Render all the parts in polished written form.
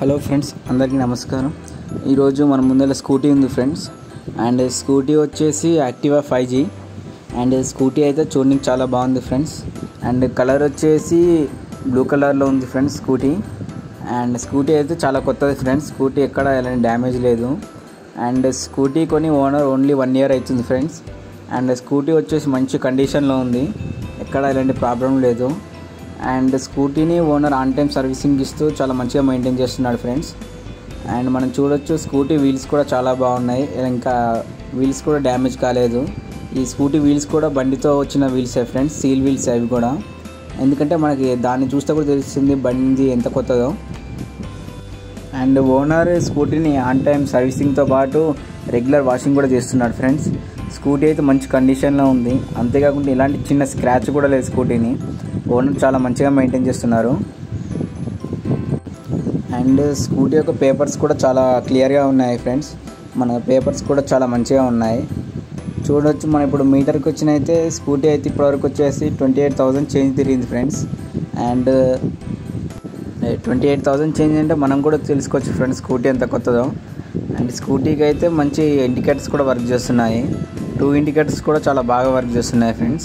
Hello friends अंदर की नमस्कार मन मुद्दे स्कूटी उ फ्रेंड्स अंड स्कूटी वे एक्टिवा 5G अंड स्कूटी अच्छे चूडने चाला बहुत फ्रेंड्स अंड कलर वे ब्लू कलर उ फ्रेंड्स स्कूटी अंड स्कूटी अच्छे चाला क्रोत फ्रेंड्स स्कूटी एक्कड़ा डैमेज लेदु अंड स्कूटी कोनी ओनर ओनली 1 year अयिंदी फ्रेंड्स अंड स्कूटी वे मंची कंडीशन लो उंदी एक्कड़ा एलांटी प्रॉब्लम लेदु and scooty owner on time servicing इस्तू चाला मंचिगा मेंटेन चेस्तुन्नाडु फ्रेंड्स अंड मनं चूडोच्चु स्कूटी वील्स कूडा चाला बागुन्नायि इंका वील्स कूडा डैमेज कालेदु ई स्कूटी वील्स कूडा बंडितो वच्चिन वील्स फ्रेंड्स सील वील्स अवि कूडा एंदुकंटे मनकि दानि चूस्ते कूडा तेलुस्तुंदी बंडी एंत कोत्तदो अंड ओनर स्कूटीनी आन टाइम सर्विसिंग तो पाटु रेग्युलर वाशिंग कूडा चेस्तुन्नाडु फ्रेंड्स स्कूटी అయితే మంచి కండిషన్ లో ఉంది అంతే కాకుండా ఇలాంటి చిన్న స్క్రాచ్ కూడా లేదు స్కూటీని ఓనర్ చాలా మంచిగా మెయింటైన్ చేస్తున్నారు అండ్ స్కూటీ యొక్క పేపర్స్ కూడా చాలా క్లియర్ గా ఉన్నాయి ఫ్రెండ్స్ మన పేపర్స్ కూడా చాలా మంచిగా ఉన్నాయి చూడొచ్చు మనం ఇప్పుడు మీటర్ కి వచ్చినైతే స్కూటీ అయితే ఇప్పటి వరకు వచ్చేసి 28000 చేంజ్ తిరిగింది ఫ్రెండ్స్ అండ్ 28000 చేంజ్ అంటే మనం కూడా తెలుసుకోవచ్చు ఫ్రెండ్స్ స్కూటీ ఎంత కొత్తదో అండ్ స్కూటీకి అయితే మంచి ఇండికేటర్స్ కూడా వర్క్ చేస్తున్నాయి 2 indicators కూడా చాలా బాగా వర్క్ చేస్తున్నాయి ఫ్రెండ్స్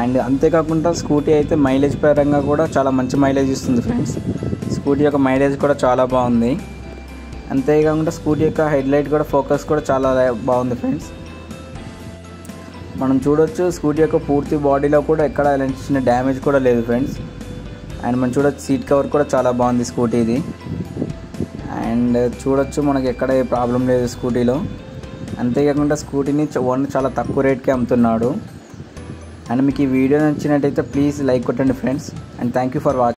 అండ్ అంతే కాకుండా స్కూటీ అయితే మైలేజ్ పరంగా కూడా చాలా మంచి మైలేజ్ ఇస్తుంది ఫ్రెండ్స్ స్కూటీ యొక్క మైలేజ్ కూడా చాలా బాగుంది అంతే కాకుండా స్కూటీ యొక్క హెడ్ లైట్ కూడా ఫోకస్ కూడా చాలా బాగుంది ఫ్రెండ్స్ మనం చూడొచ్చు స్కూటీ యొక్క పూర్తి బాడీలో కూడా ఎక్కడ ఎలాంటి చిన్న డ్యామేజ్ కూడా లేదు ఫ్రెండ్స్ అండ్ మనం చూడొచ్చు సీట్ కవర్ కూడా చాలా బాగుంది స్కూటీది అండ్ చూడొచ్చు మనకి ఎక్కడ ఏ ప్రాబ్లం లేదు స్కూటీలో అంతే కాకుండా స్కూటీని ఓనర్ చాలా తక్కువ రేట్కి అమ్ముతున్నాడు అండ్ మీకు ఈ వీడియో నచ్చినట్లయితే ప్లీజ్ లైక్ కొట్టండి friends and thank you for watching.